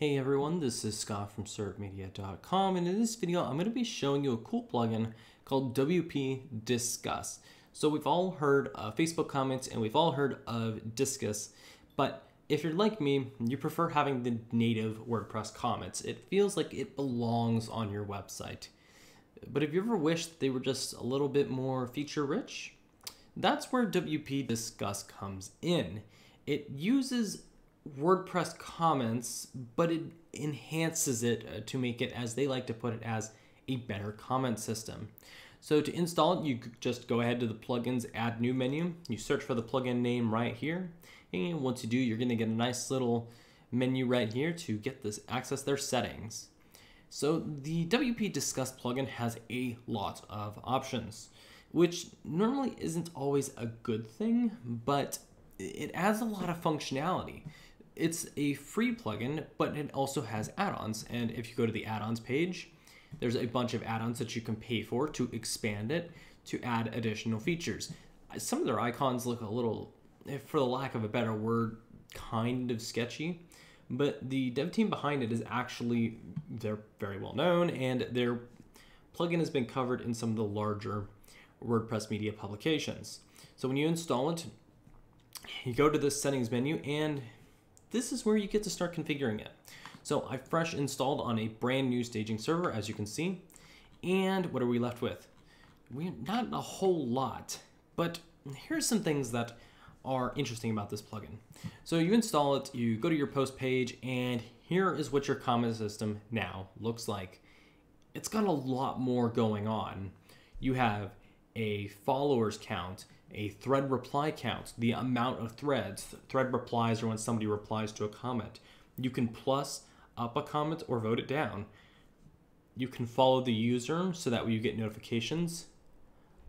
Hey everyone, this is Scott from sertmedia.com, and in this video I'm going to be showing you a cool plugin called WP Disqus. So we've all heard of Facebook comments and we've all heard of Disqus, but if you're like me, you prefer having the native WordPress comments. It feels like it belongs on your website. But have you ever wished they were just a little bit more feature rich? That's where WP Disqus comes in. It uses WordPress comments, but it enhances it to make it, as they like to put it, as a better comment system. So to install it, you just go ahead to the plugins, add new menu, you search for the plugin name right here, and once you do, you're going to get a nice little menu right here to get this, access their settings. So the WP Disqus plugin has a lot of options, which normally isn't always a good thing, but it adds a lot of functionality. It's a free plugin, but it also has add-ons. And if you go to the add-ons page, there's a bunch of add-ons that you can pay for to expand it, to add additional features. Some of their icons look a little, for the lack of a better word, kind of sketchy, but the dev team behind it is actually, they're very well known, and their plugin has been covered in some of the larger WordPress media publications. So when you install it, you go to the settings menu, and this is where you get to start configuring it. So I fresh installed on a brand new staging server, as you can see. And what are we left with? We're not a whole lot, but here's some things that are interesting about this plugin. So you install it, you go to your post page, and here is what your comment system now looks like. It's got a lot more going on. You have a followers count, a thread reply count, the amount of threads. Thread replies are when somebody replies to a comment. You can plus up a comment or vote it down. You can follow the user so that way you get notifications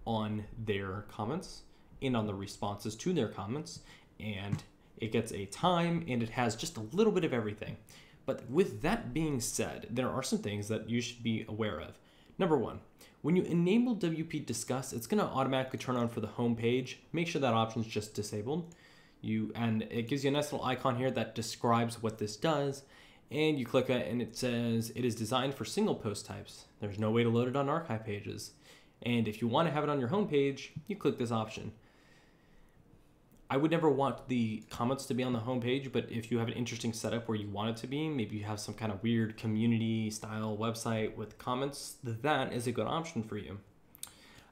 on their comments and on the responses to their comments. And it gets a time, and it has just a little bit of everything. But with that being said, there are some things that you should be aware of. Number one, when you enable WP Disqus, it's going to automatically turn on for the home page. Make sure that option is just disabled. And it gives you a nice little icon here that describes what this does. And you click it, and it says it is designed for single post types. There's no way to load it on archive pages. And if you want to have it on your home page, you click this option. I would never want the comments to be on the home page, but if you have an interesting setup where you want it to be, maybe you have some kind of weird community style website with comments, that is a good option for you.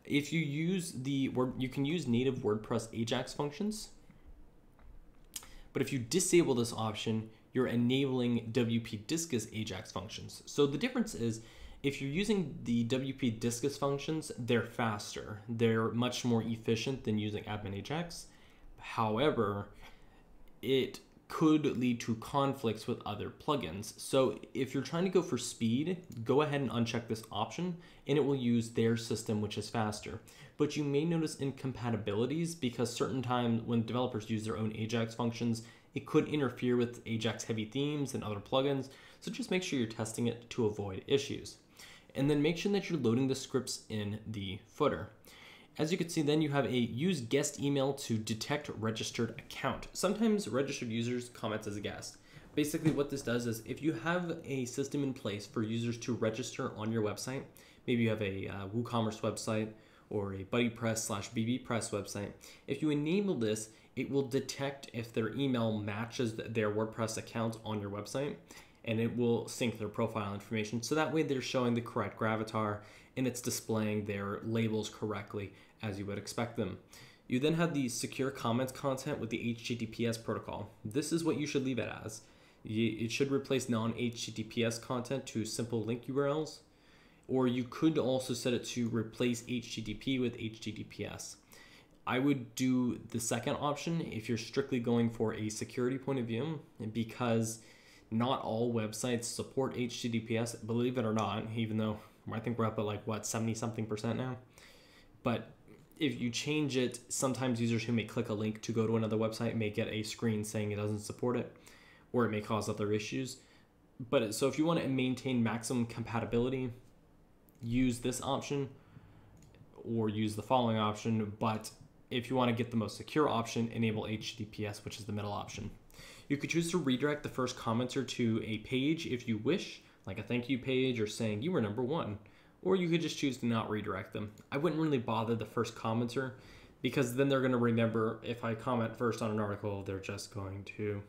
If you use the word, you can use native WordPress AJAX functions, but if you disable this option, you're enabling WP Disqus AJAX functions. So the difference is, if you're using the WP Disqus functions, they're faster, they're much more efficient than using admin AJAX. However, it could lead to conflicts with other plugins. So if you're trying to go for speed, go ahead and uncheck this option, and it will use their system, which is faster. But you may notice incompatibilities, because certain times when developers use their own AJAX functions, it could interfere with AJAX heavy themes and other plugins. So just make sure you're testing it to avoid issues. And then make sure that you're loading the scripts in the footer. As you can see, then you have a use guest email to detect registered account. Sometimes registered users comments as a guest. Basically what this does is, if you have a system in place for users to register on your website, maybe you have a WooCommerce website or a BuddyPress/BBPress website, if you enable this, it will detect if their email matches their WordPress account on your website, and it will sync their profile information. So that way they're showing the correct Gravatar, and it's displaying their labels correctly as you would expect them. You then have the secure comments content with the HTTPS protocol. This is what you should leave it as. It should replace non-HTTPS content to simple link URLs, or you could also set it to replace HTTP with HTTPS. I would do the second option if you're strictly going for a security point of view, because not all websites support HTTPS, believe it or not, even though I think we're up at like, what, 70-something% now. But if you change it, sometimes users who may click a link to go to another website may get a screen saying it doesn't support it, or it may cause other issues. But so if you want to maintain maximum compatibility, use this option or use the following option. But if you want to get the most secure option, enable HTTPS, which is the middle option. You could choose to redirect the first commenter to a page if you wish, like a thank you page or saying you were number one, or you could just choose to not redirect them. I wouldn't really bother the first commenter because then they're going to remember if I comment first on an article, they're just going to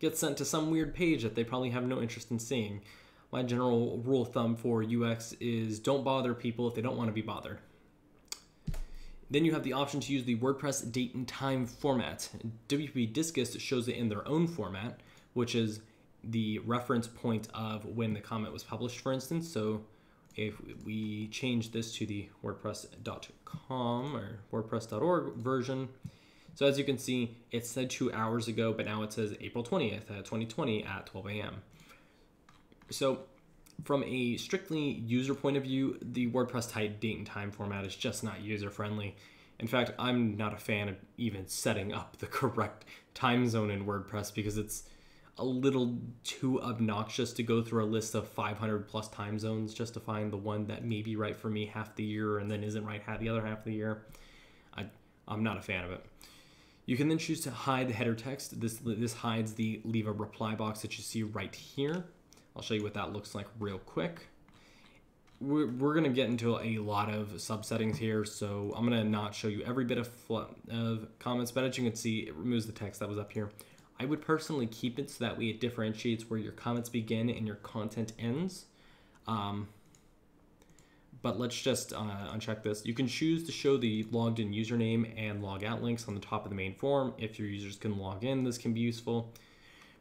get sent to some weird page that they probably have no interest in seeing. My general rule of thumb for UX is don't bother people if they don't want to be bothered. Then you have the option to use the WordPress date and time format. wpDiscuz shows it in their own format, which is the reference point of when the comment was published, for instance. So if we change this to the WordPress.com or WordPress.org version, so as you can see, it said 2 hours ago, but now it says April 20th, 2020 at 12 a.m. So from a strictly user point of view, the WordPress type date and time format is just not user friendly. In fact, I'm not a fan of even setting up the correct time zone in WordPress because it's a little too obnoxious to go through a list of 500 plus time zones just to find the one that may be right for me half the year and then isn't right the other half of the year. I'm not a fan of it. You can then choose to hide the header text. This hides the leave a reply box that you see right here. I'll show you what that looks like real quick. We're gonna get into a lot of sub-settings here, so I'm gonna not show you every bit of comments, but as you can see, it removes the text that was up here. I would personally keep it so that way it differentiates where your comments begin and your content ends. But let's just uncheck this. You can choose to show the logged in username and log out links on the top of the main form. If your users can log in, this can be useful.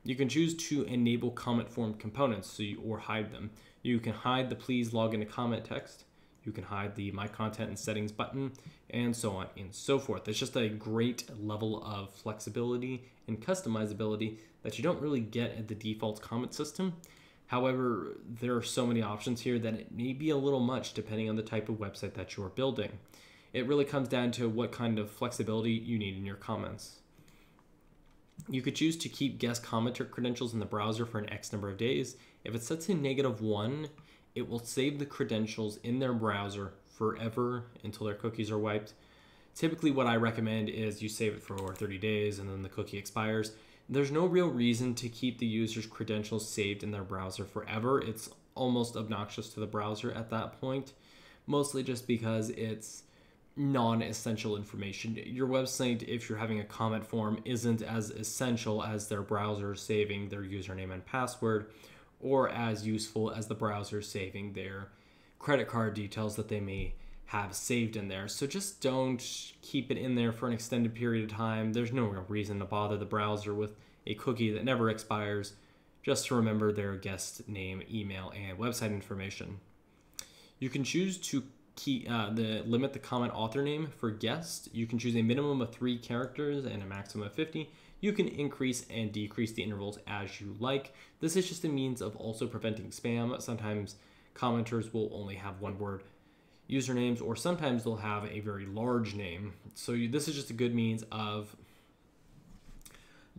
You can choose to enable comment form components or hide them. You can hide the please log into comment text. You can hide the my content and settings button and so on and so forth. It's just a great level of flexibility and customizability that you don't really get at the default comment system. However, there are so many options here that it may be a little much depending on the type of website that you're building. It really comes down to what kind of flexibility you need in your comments. You could choose to keep guest commenter credentials in the browser for an X number of days. If it's set to -1, it will save the credentials in their browser forever until their cookies are wiped. Typically what I recommend is you save it for over 30 days and then the cookie expires. There's no real reason to keep the user's credentials saved in their browser forever. It's almost obnoxious to the browser at that point, mostly just because it's non-essential information. Your website, if you're having a comment form, isn't as essential as their browser saving their username and password, or as useful as the browser saving their credit card details that they may have saved in there. So just don't keep it in there for an extended period of time. There's no real reason to bother the browser with a cookie that never expires, just to remember their guest name, email, and website information. You can choose to limit the comment author name for guests. You can choose a minimum of 3 characters and a maximum of 50. You can increase and decrease the intervals as you like. This is just a means of also preventing spam. Sometimes commenters will only have one-word usernames, or sometimes they'll have a very large name. So this is just a good means of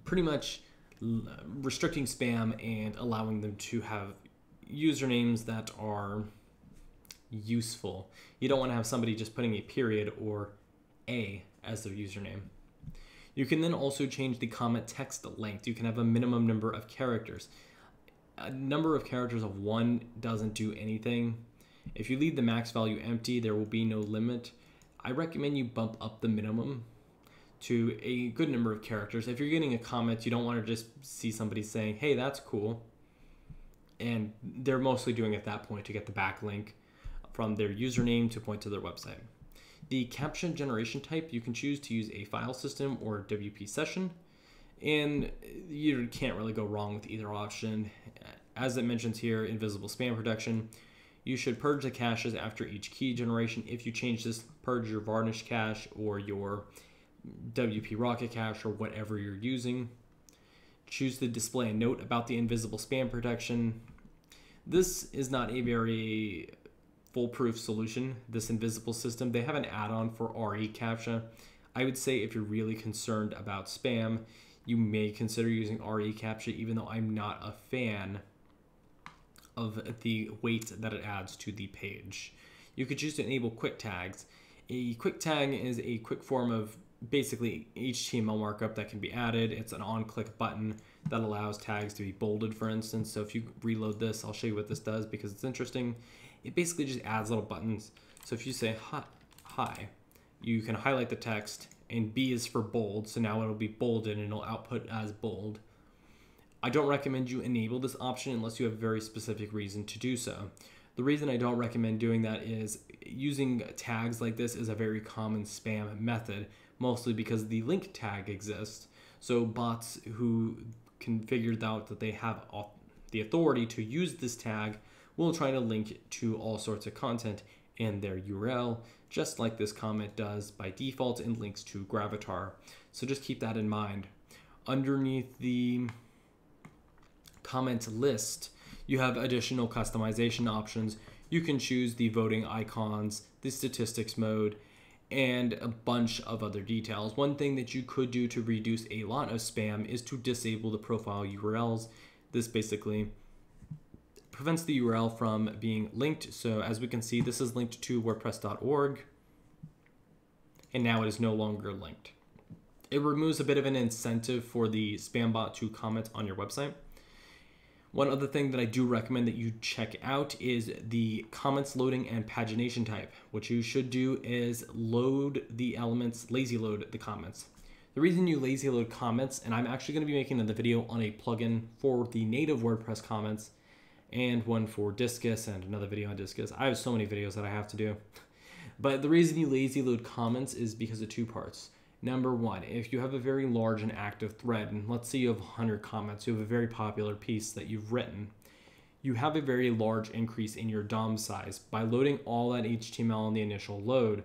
pretty much restricting spam and allowing them to have usernames that are useful. You don't want to have somebody just putting a period or a as their username. You can then also change the comment text length. You can have a minimum number of characters. A number of characters of 1 doesn't do anything. If you leave the max value empty, there will be no limit. I recommend you bump up the minimum to a good number of characters. If you're getting a comment, you don't want to just see somebody saying, hey, that's cool. And they're mostly doing it at that point to get the backlink from their username to point to their website. The caption generation type, you can choose to use a file system or WP session, and you can't really go wrong with either option. As it mentions here, invisible spam protection. You should purge the caches after each key generation. If you change this, purge your Varnish cache or your WP Rocket cache or whatever you're using. Choose to display a note about the invisible spam protection. This is not a very foolproof solution, this invisible system. They have an add-on for reCAPTCHA. I would say if you're really concerned about spam, you may consider using reCAPTCHA, even though I'm not a fan of the weight that it adds to the page. You could choose to enable quick tags. A quick tag is a quick form of basically HTML markup that can be added. It's an on-click button that allows tags to be bolded, for instance. So if you reload this, I'll show you what this does because it's interesting. It basically just adds little buttons. So if you say hi, you can highlight the text, and B is for bold. So now it'll be bolded and it'll output as bold. I don't recommend you enable this option unless you have a very specific reason to do so. The reason I don't recommend doing that is using tags like this is a very common spam method, mostly because the link tag exists. So bots who can figure out that they have the authority to use this tag will try to link to all sorts of content and their URL, just like this comment does by default and links to Gravatar. So just keep that in mind. Underneath the comment list, you have additional customization options. You can choose the voting icons, the statistics mode, and a bunch of other details. One thing that you could do to reduce a lot of spam is to disable the profile URLs. This basically prevents the URL from being linked. So as we can see, this is linked to WordPress.org, and now it is no longer linked. It removes a bit of an incentive for the spam bot to comment on your website. One other thing that I do recommend that you check out is the comments loading and pagination type. What you should do is load the elements, lazy load the comments. The reason you lazy load comments, and I'm actually going to be making another video on a plugin for the native WordPress comments and one for Disqus and another video on Disqus. I have so many videos that I have to do. But the reason you lazy load comments is because of two parts. Number one, if you have a very large and active thread, and let's say you have 100 comments, you have a very popular piece that you've written, you have a very large increase in your DOM size. By loading all that HTML in the initial load,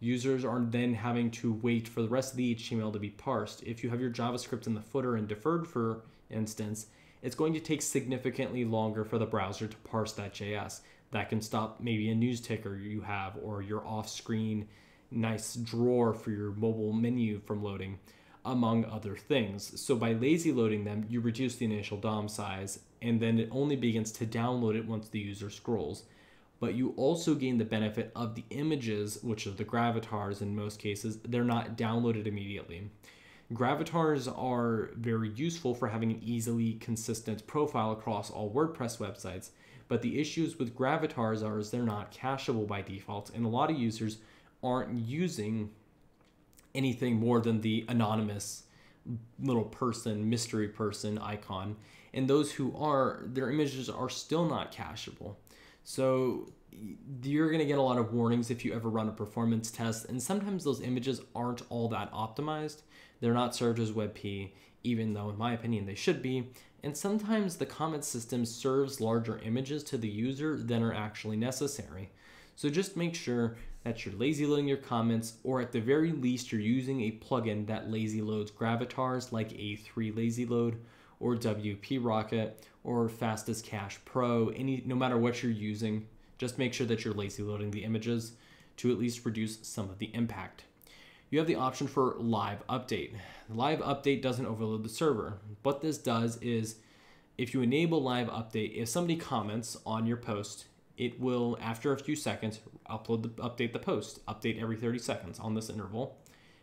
users are then having to wait for the rest of the HTML to be parsed. If you have your JavaScript in the footer and deferred, for instance, it's going to take significantly longer for the browser to parse that JS. That can stop maybe a news ticker you have or your off-screen nice drawer for your mobile menu from loading, among other things. So by lazy loading them, you reduce the initial DOM size, and then it only begins to download it once the user scrolls. But you also gain the benefit of the images, which are the gravatars in most cases. They're not downloaded immediately. Gravatars are very useful for having an easily consistent profile across all WordPress websites. But the issues with gravatars are they're not cacheable by default, and a lot of users aren't using anything more than the anonymous little person, mystery person icon. And those who are, their images are still not cacheable. So you're gonna get a lot of warnings if you ever run a performance test. And sometimes those images aren't all that optimized. They're not served as WebP, even though in my opinion they should be. And sometimes the comment system serves larger images to the user than are actually necessary. So just make sure that you're lazy loading your comments, or at the very least, you're using a plugin that lazy loads gravatars like A3 lazy load or WP Rocket or Fastest Cache Pro. No matter what you're using, just make sure that you're lazy loading the images to at least reduce some of the impact. You have the option for live update. Live update doesn't overload the server. What this does is if you enable live update, if somebody comments on your post, it will, after a few seconds, update the post, update every 30 seconds on this interval.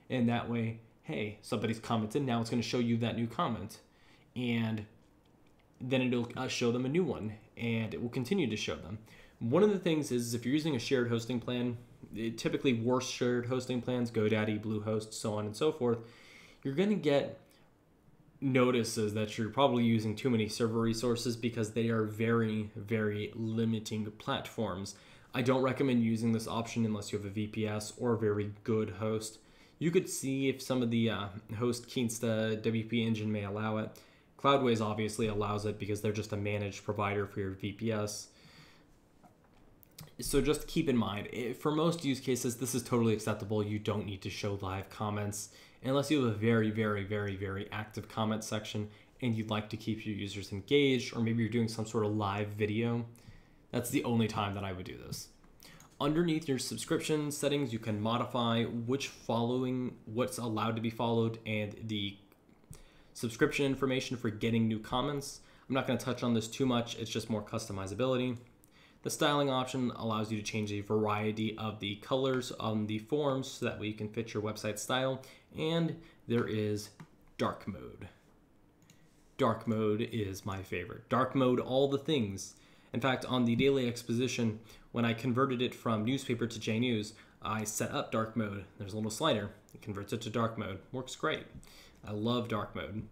And that way, hey, somebody's commented, now it's gonna show you that new comment. And then it'll show them a new one, and it will continue to show them. One of the things is if you're using a shared hosting plan, typically worse shared hosting plans, GoDaddy, Bluehost, so on and so forth, you're gonna get notices that you're probably using too many server resources because they are very, very limiting platforms. I don't recommend using this option unless you have a VPS or a very good host. You could see if some of the host Kinsta, WP Engine may allow it. Cloudways obviously allows it because they're just a managed provider for your VPS. So just keep in mind, for most use cases, this is totally acceptable. You don't need to show live comments unless you have a very, very, very, very active comment section and you'd like to keep your users engaged, or maybe you're doing some sort of live video. That's the only time that I would do this. Underneath your subscription settings, you can modify what's allowed to be followed and the subscription information for getting new comments. I'm not going to touch on this too much. It's just more customizability. The styling option allows you to change a variety of the colors on the forms so that way you can fit your website style and there is dark mode. Dark mode is my favorite. Dark mode, all the things. In fact, on the Daily Exposition, when I converted it from newspaper to JNews, I set up dark mode. There's a little slider. It converts it to dark mode. Works great. I love dark mode.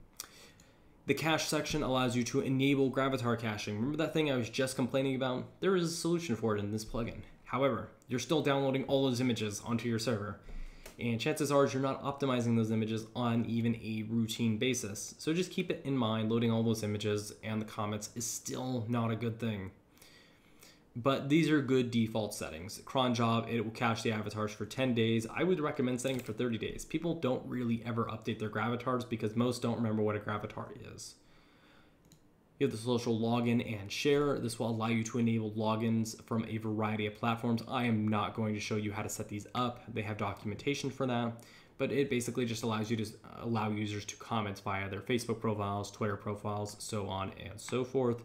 The cache section allows you to enable Gravatar caching. Remember that thing I was just complaining about? There is a solution for it in this plugin. However, you're still downloading all those images onto your server, and chances are you're not optimizing those images on even a routine basis. So just keep it in mind, loading all those images and the comments is still not a good thing. But these are good default settings. Cron job, it will cache the avatars for 10 days. I would recommend setting it for 30 days. People don't really ever update their gravatars because most don't remember what a gravatar is. You have the social login and share. This will allow you to enable logins from a variety of platforms. I am not going to show you how to set these up. They have documentation for that, but it basically just allows you to allow users to comment via their Facebook profiles, Twitter profiles, so on and so forth.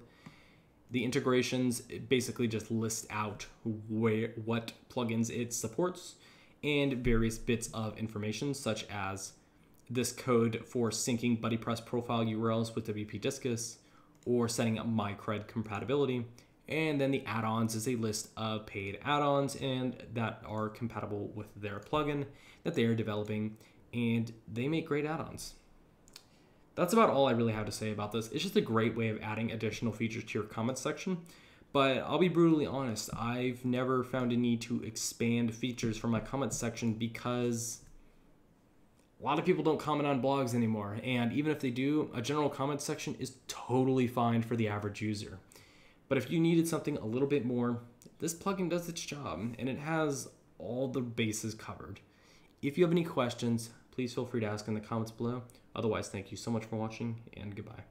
The integrations, it basically just lists out what plugins it supports and various bits of information such as this code for syncing BuddyPress profile URLs with wpDiscuz, or setting up MyCred compatibility. And then the add-ons is a list of paid add-ons and that are compatible with their plugin that they are developing, and they make great add-ons. That's about all I really have to say about this. It's just a great way of adding additional features to your comments section, but I'll be brutally honest, I've never found a need to expand features from my comments section because a lot of people don't comment on blogs anymore, and even if they do, a general comments section is totally fine for the average user. But if you needed something a little bit more, this plugin does its job, and it has all the bases covered. If you have any questions, please feel free to ask in the comments below. Otherwise, thank you so much for watching, and goodbye.